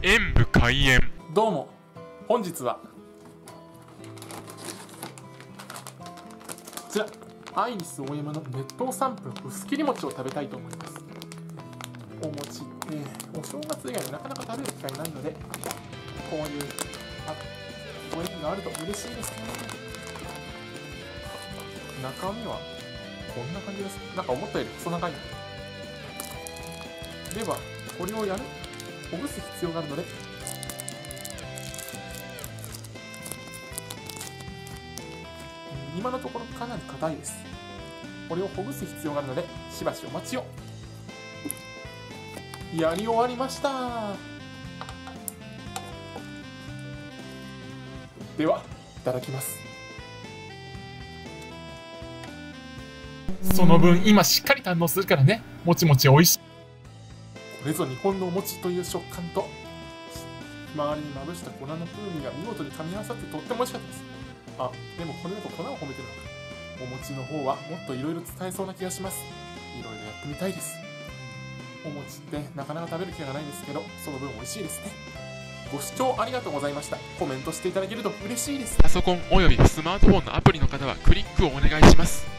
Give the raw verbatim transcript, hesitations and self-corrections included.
演武開演。どうも本日はこちらアイリスオーヤマの熱湯散布薄切り餅を食べたいと思います。お餅って、えー、お正月以外でなかなか食べる機会ないので、こういうお肉があると嬉しいですね。中身はこんな感じです。なんか思ったより細長い。ではこれをやるほぐす必要があるので、今のところかなり硬いです。これをほぐす必要があるのでしばしお待ちを。やり終わりました。ではいただきます。その分今しっかり堪能するからね。もちもちおいしい。これぞ日本のお餅という食感と、周りにまぶした粉の風味が見事にかみ合わさってとっても美味しかったです。あ、でもこれだと粉を褒めてるのか。お餅の方はもっといろいろ伝えそうな気がします。いろいろやってみたいです。お餅ってなかなか食べる気がないんですけど、その分美味しいですね。ご視聴ありがとうございました。コメントしていただけると嬉しいです。パソコンおよびスマートフォンのアプリの方はクリックをお願いします。